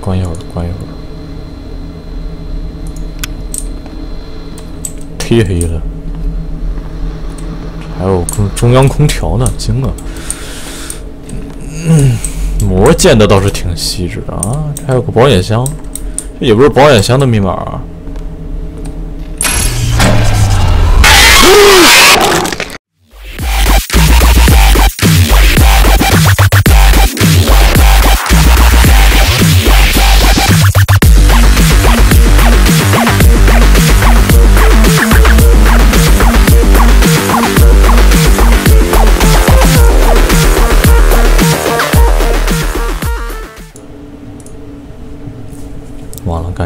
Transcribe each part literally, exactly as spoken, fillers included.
关一会儿，关一会儿。忒黑了，还有中中央空调呢，惊了。嗯，膜建的倒是挺细致的啊，这还有个保险箱，这也不是保险箱的密码啊。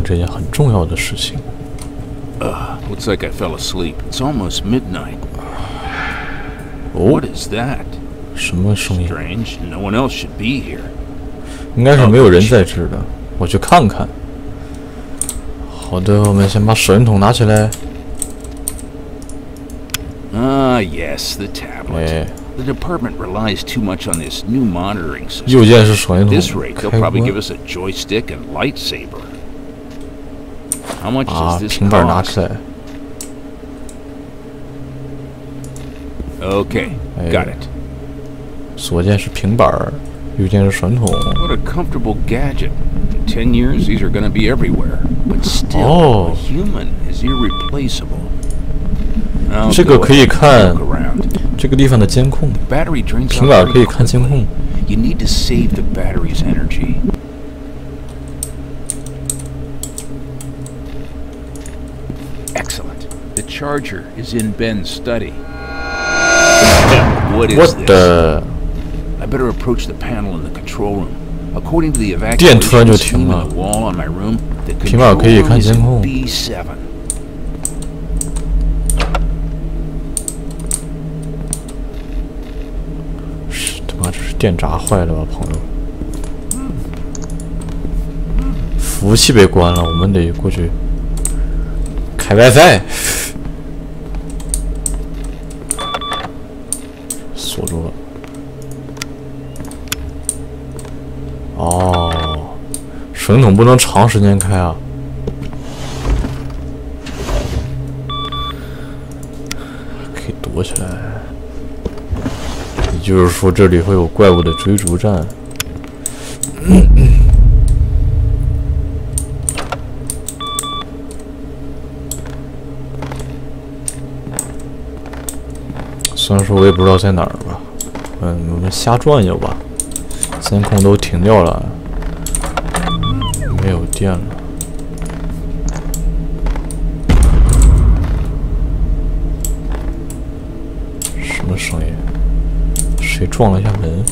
这件很重要的事情。Uh, looks like I fell asleep. It's almost midnight. What is that? 什么声音 ？Strange. No one else should be here. 应该是没有人在这的。我去看看。好的，我们先把手电筒拿起来。Ah, yes, the tablet. The department relies too much on this new monitoring system. 右键是手电筒。At this rate, they'll probably give us a joystick and lightsaber. 啊，平板拿出来。Okay, got it. 左键是平板，右键是传统。What a comfortable gadget! In ten years, these are going to be everywhere. But still, human is irreplaceable. 这个可以看这个地方的监控，平板可以看监控。You need to save the battery's energy. 我的电突然就停了。平板可以看监控。是他妈，这是电闸坏了吧，朋友？服务器被关了，我们得过去开 WiFi。 锁住了。哦，水桶不能长时间开啊。可以躲起来。也就是说，这里会有怪物的追逐战。嗯嗯、虽然说我也不知道在哪儿。 嗯，我们瞎转悠吧。监控都停掉了，没有电了。什么声音？谁撞了一下门？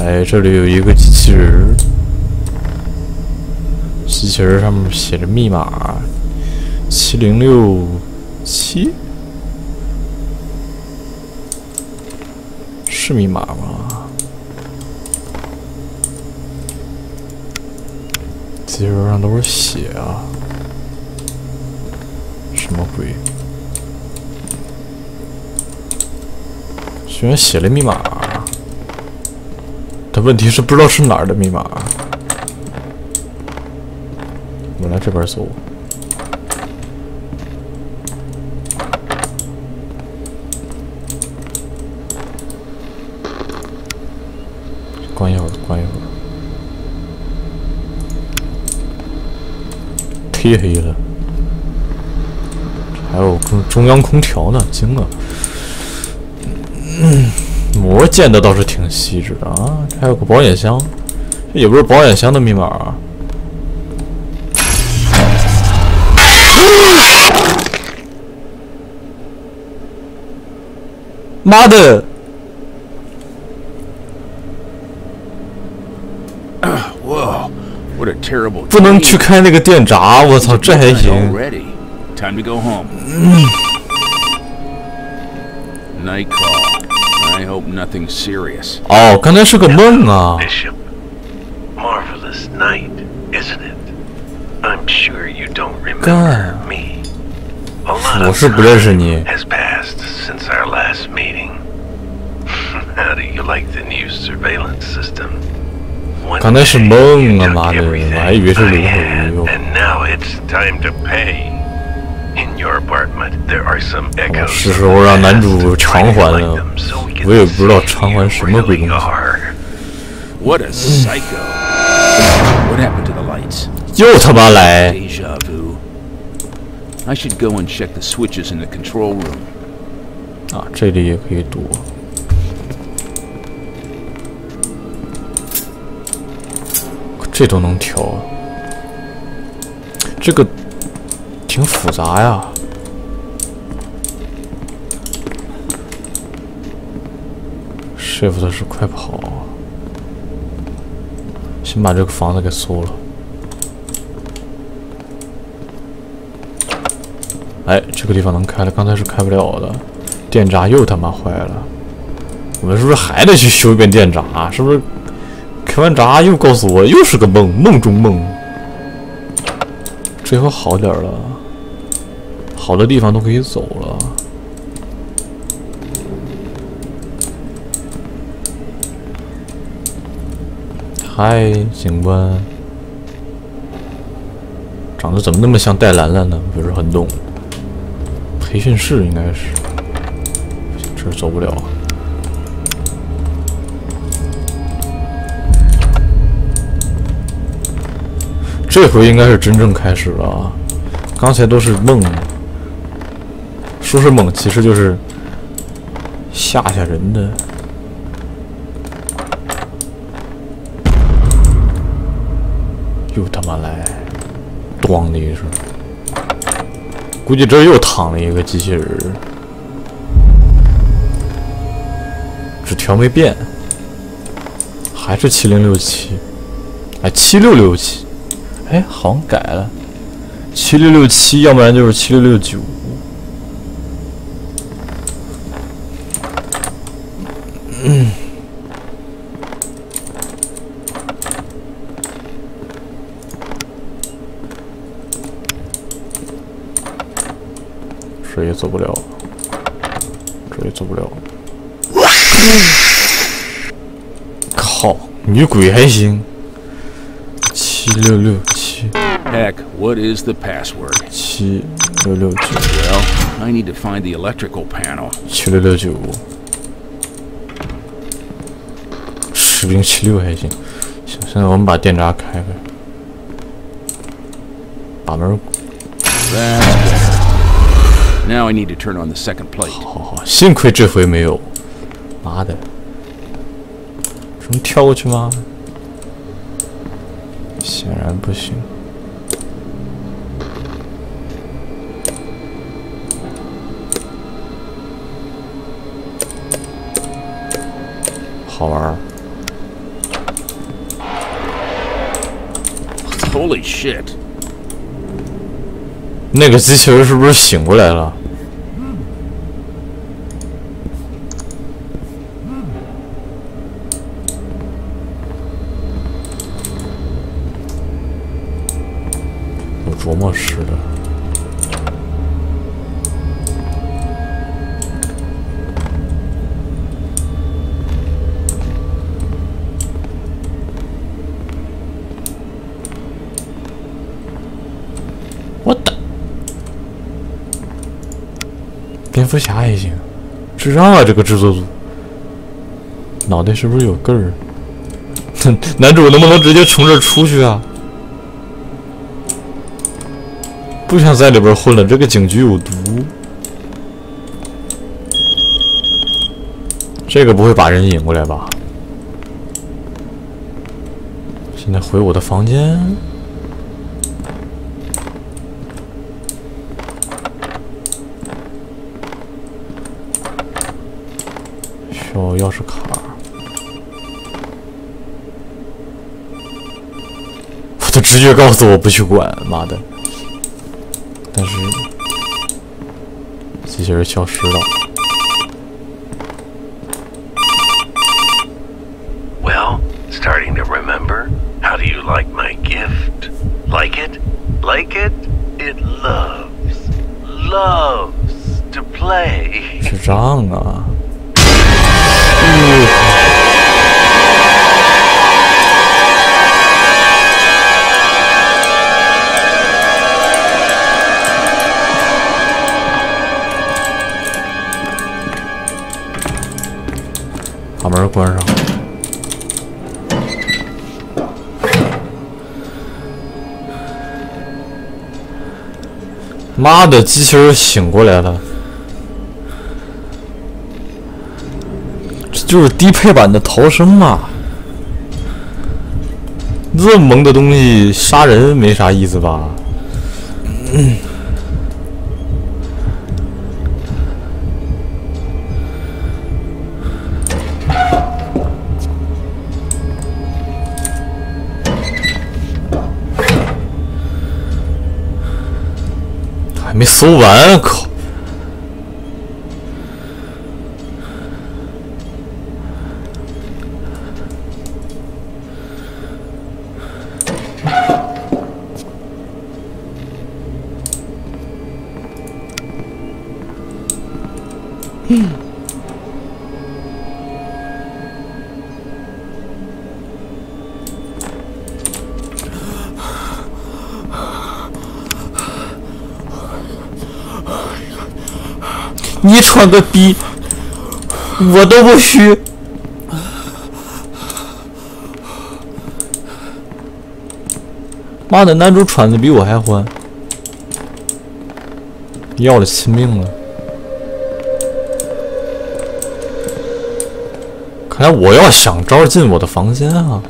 哎，这里有一个机器人，机器人上面写着密码七零六七。 是密码吗？机器人上都是血啊！什么鬼？居然写了密码，但问题是不知道是哪儿的密码。我们来这边走。 关一会儿，关一会儿。忒黑了，还有中中央空调呢，惊了。嗯，膜建的倒是挺细致的啊，这还有个保险箱，这也不是保险箱的密码啊。妈的！ 不能去开那个电闸，我操，这还行。嗯。哦，刚才是个梦啊。干。我是不认识你。刚才是梦啊，妈的，我还以为是灵魂游泳。 是时候让男主偿还了，我也不知道偿还什么鬼东西。又他妈来！啊，这里也可以躲。 这都能调，这个挺复杂呀。Shift 是快跑，先把这个房子给搜了。哎，这个地方能开了，刚才是开不了的。电闸又他妈坏了，我们是不是还得去修一遍电闸？是不是？ 开完闸又告诉我，又是个梦，梦中梦。这回好点了，好的地方都可以走了。嗨，警官，长得怎么那么像戴兰兰呢？不是很懂。培训室应该是，这儿走不了。 这回应该是真正开始了啊！刚才都是梦，说是梦，其实就是吓吓人的。又他妈来，咣的一声，估计这又躺了一个机器人，纸条没变，还是七零六七，哎，七六六七。 哎，好像改了， 七六六七，要不然就是七六六九。嗯，这也走不了，这也走不了。靠，女鬼还行。 七六六七。Heck, what is the password? seven six six nine. Well, I need to find the electrical panel. seven six six nine five。士兵七六还行。行，现在我们把电闸开开，把门。Now I need to turn on the second plate. 好好，幸亏这回没有。妈的，这能跳过去吗？ 显然不行。好玩儿。Holy shit！ 那个机器人是不是醒过来了？琢磨似的，我的蝙蝠侠也行，智障啊！这个制作组脑袋是不是有个儿？男主能不能直接从这儿出去啊？ 不想在里边混了，这个警局有毒。这个不会把人引过来吧？现在回我的房间。需要钥匙卡。我的直觉告诉我不去管，妈的！ 但是机器人消失了。Well, starting to remember. How do you like my gift? Like it? Like it? It loves, loves to play. 智障啊！门关上。妈的，机器人醒过来了！这就是低配版的逃生嘛。这么萌的东西杀人没啥意思吧？嗯。 没搜完，靠！嗯。你穿个逼，我都不虚。妈的，男主喘的比我还欢，要了亲命了。看来我要想招进我的房间啊！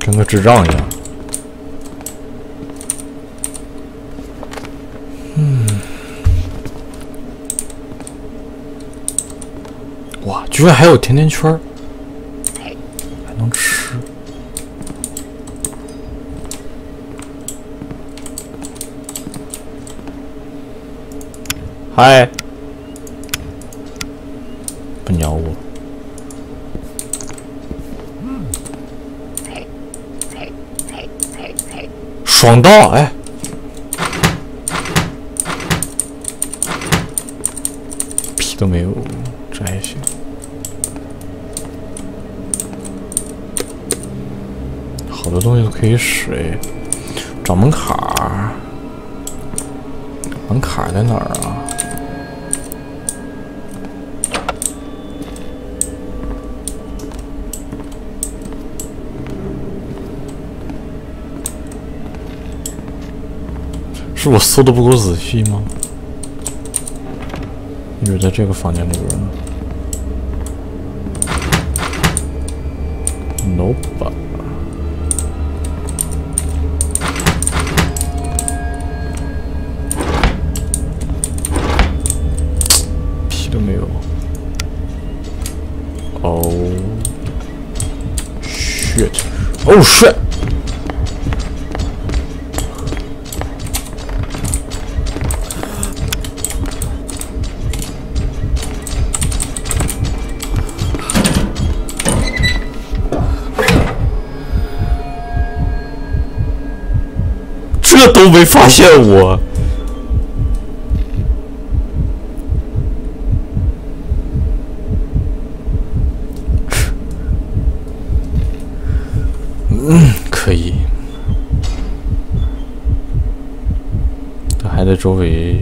跟个智障一样。嗯，哇，居然还有甜甜圈，还能吃。嗨，不鸟我。 爽到哎！屁都没有，这还行。好多东西都可以使哎。找门槛儿，门槛儿在哪儿啊？是我搜的不够仔细吗？因为在这个房间里边呢 ，nope， 屁都没有。哦 ，shit， 哦 shit。 这都没发现我，嗯，可以。他还在周围，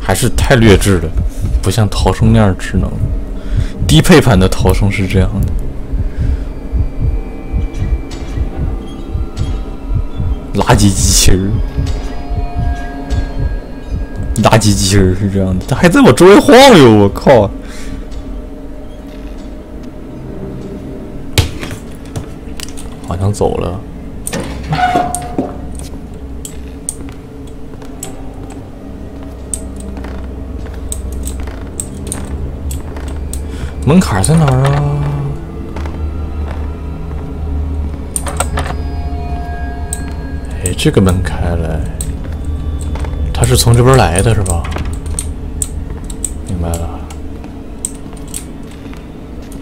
还是太劣质了，不像逃生那样智能。低配版的逃生是这样的。 垃圾机器人，垃圾机器人是这样的，它还在我周围晃悠，我靠！好像走了。门槛在哪儿啊？ 这个门开了，他是从这边来的，是吧？明白了。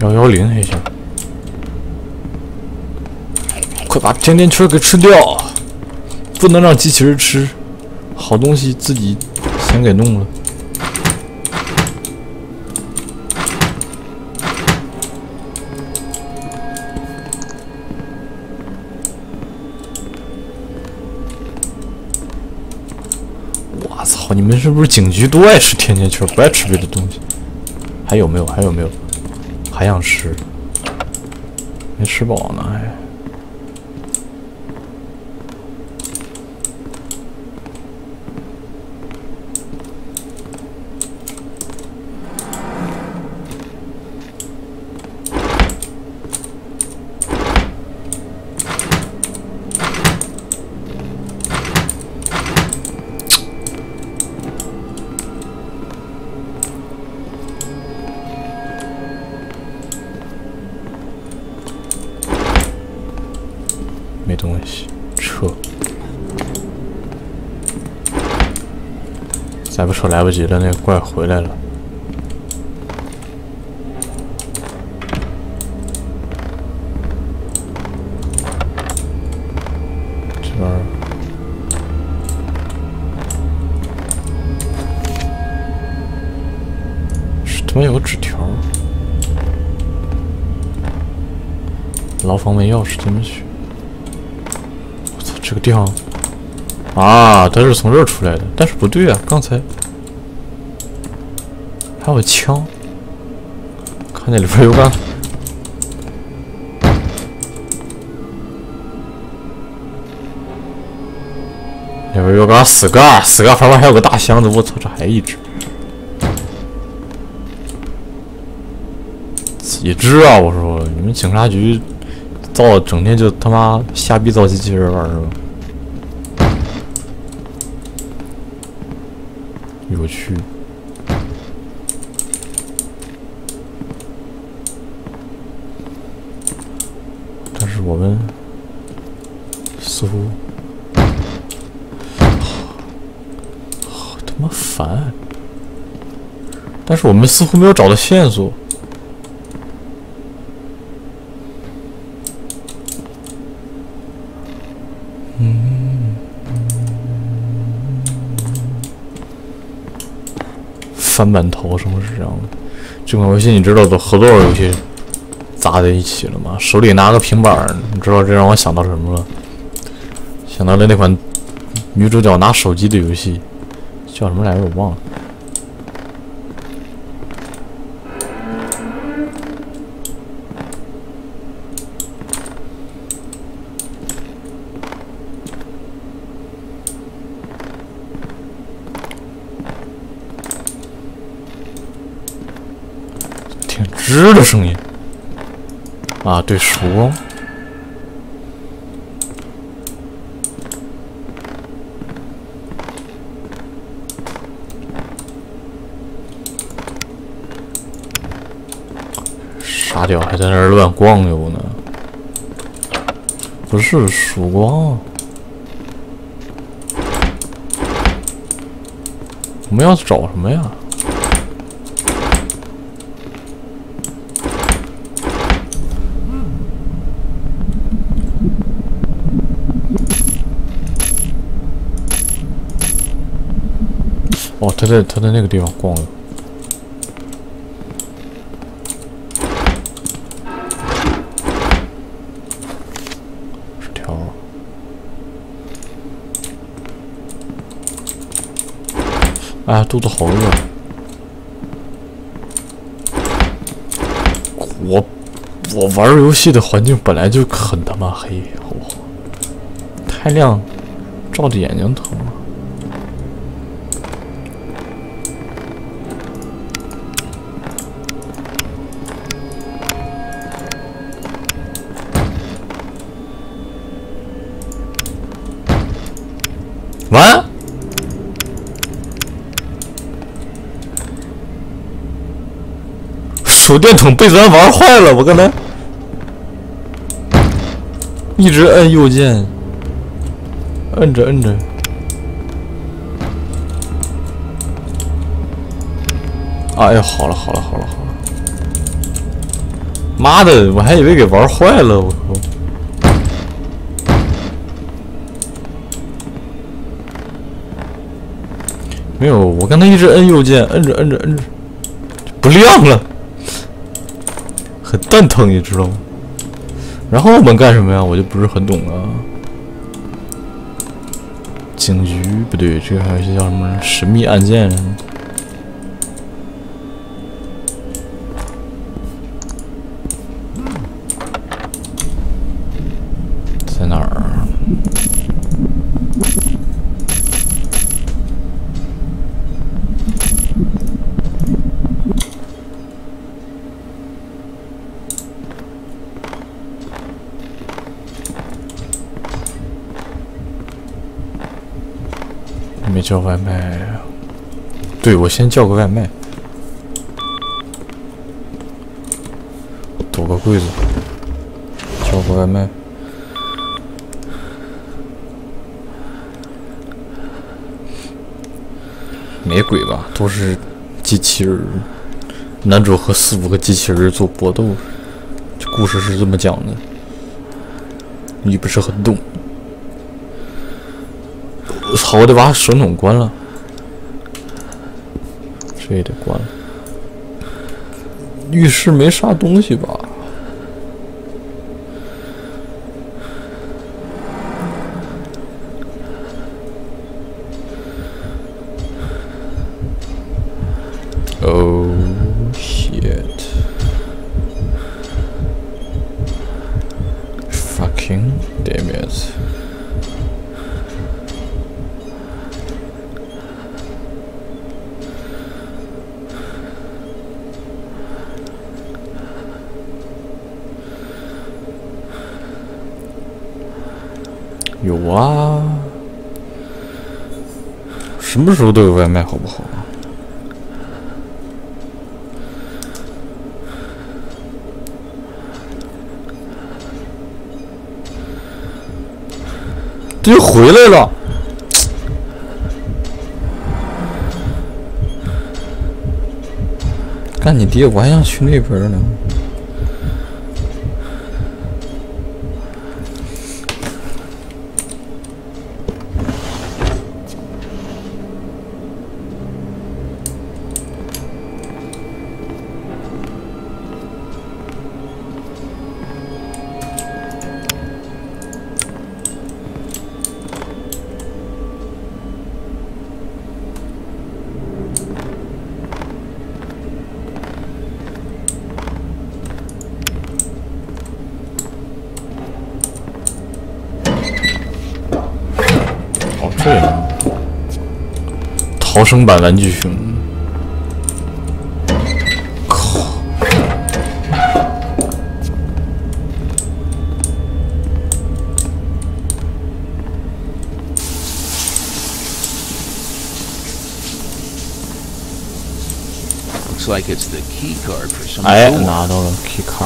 幺幺零还行。快把甜甜圈给吃掉，不能让机器人吃，好东西自己先给弄了。 你们是不是警局都爱吃甜甜圈，不爱吃别的东西？还有没有？还有没有？还想吃？没吃饱呢，还、哎。再不撤来不及了，那个怪回来了。这边是他妈有个纸条，牢房没钥匙进不去。我操，这个地方！ 啊，他是从这儿出来的，但是不对啊！刚才还有枪，看见里边有个里边有个死嘎死嘎，旁边还有个大箱子，我操，这还一只，几只啊！我说你们警察局造整天就他妈瞎逼造机器人玩是吧？ 有趣。但是我们似乎好他妈烦，但是我们似乎没有找到线索。嗯。 翻版头什么是这样的？这款游戏你知道都和多少游戏砸在一起了吗？手里拿个平板，你知道这让我想到什么了？想到了那款女主角拿手机的游戏，叫什么来着？我忘了。吱的声音啊，对，曙光。傻屌还在那儿乱逛悠呢，不是曙光，我们要找什么呀？ 哦，他在他在那个地方逛了。纸条。哎，肚子好饿。我我玩游戏的环境本来就很他妈黑，好不好？太亮，照着眼睛疼。 完，手电筒被咱玩坏了。我刚才一直摁右键，摁着摁着，哎呀，好了好了好了好了，妈的，我还以为给玩坏了，我靠！没有，我刚才一直摁右键，摁着摁着摁着，不亮了，很蛋疼，你知道吗？然后我们干什么呀？我就不是很懂了。警局不对，这个还有些叫什么神秘案件什么的。 没叫外卖，对，我先叫个外卖，躲个柜子，叫个外卖。没鬼吧？都是机器人，男主和四五个机器人做搏斗，这故事是这么讲的，你不是很懂。 我操！我得把手筒关了，这也得关了。浴室没啥东西吧？哦， shit！ Fucking damn it！ 有啊，什么时候都有外卖，好不好？这就回来了。 干你爹！我还想去那边呢。 逃生版玩具熊，靠！哎，拿到了 key card。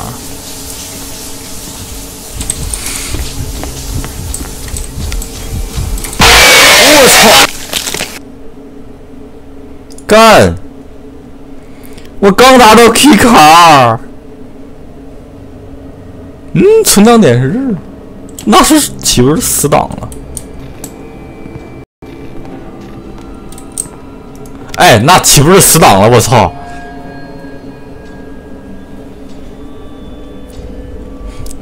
干！我刚拿到 key 卡，嗯，存档点是，那是岂不是死档了？哎，那岂不是死档了？我操！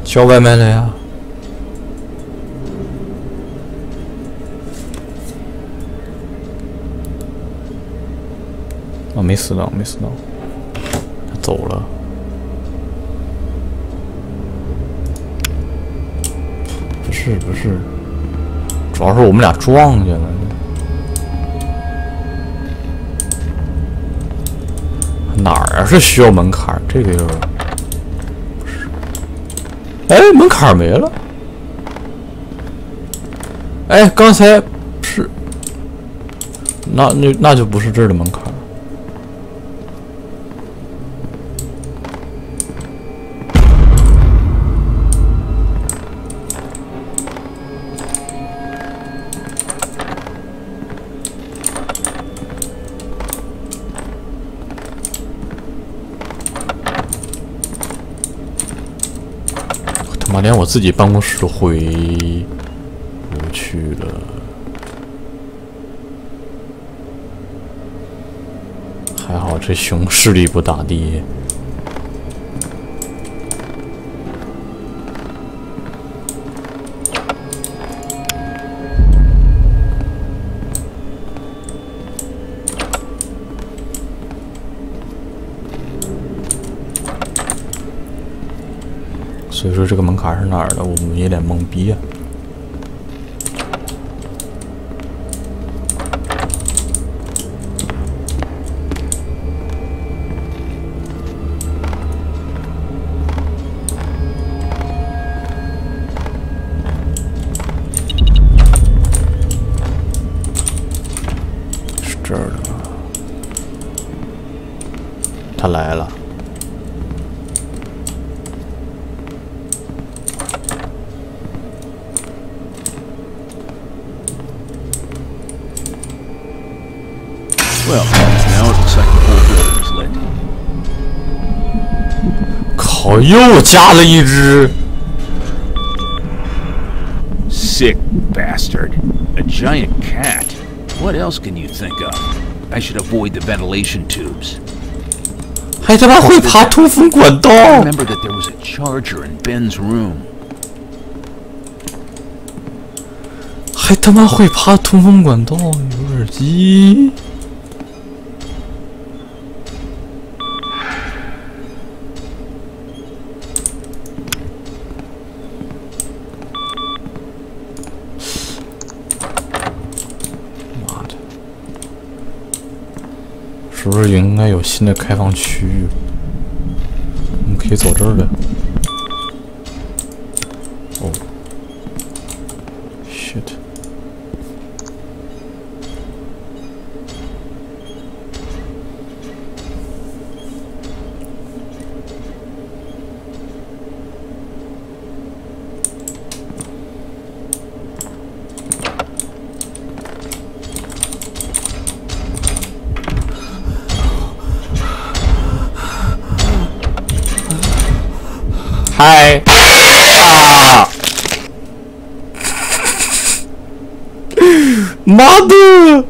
叫外卖了呀！ 啊，没死到，没死到，他走了。不是不是，主要是我们俩撞见了。哪儿啊？是需要门槛？这个就是不是？哎，门槛没了。哎，刚才是，那那那就不是这儿的门槛。怎么连我自己办公室都回不去了？还好这熊视力不咋地。 所以说这个门卡是哪儿的？我们有点懵逼啊！是这儿的吗？他来了。 靠！又加了一只。Sick bastard, a giant cat. What else can you think of? I should avoid the ventilation tubes. 还他妈会爬通风管道。Remember that there was a charger in Ben's room. 还他妈会爬通风管道，有耳机。 是不是应该有新的开放区域？我们可以走这儿的。哦 ，shit！ 嗨啊！妈的！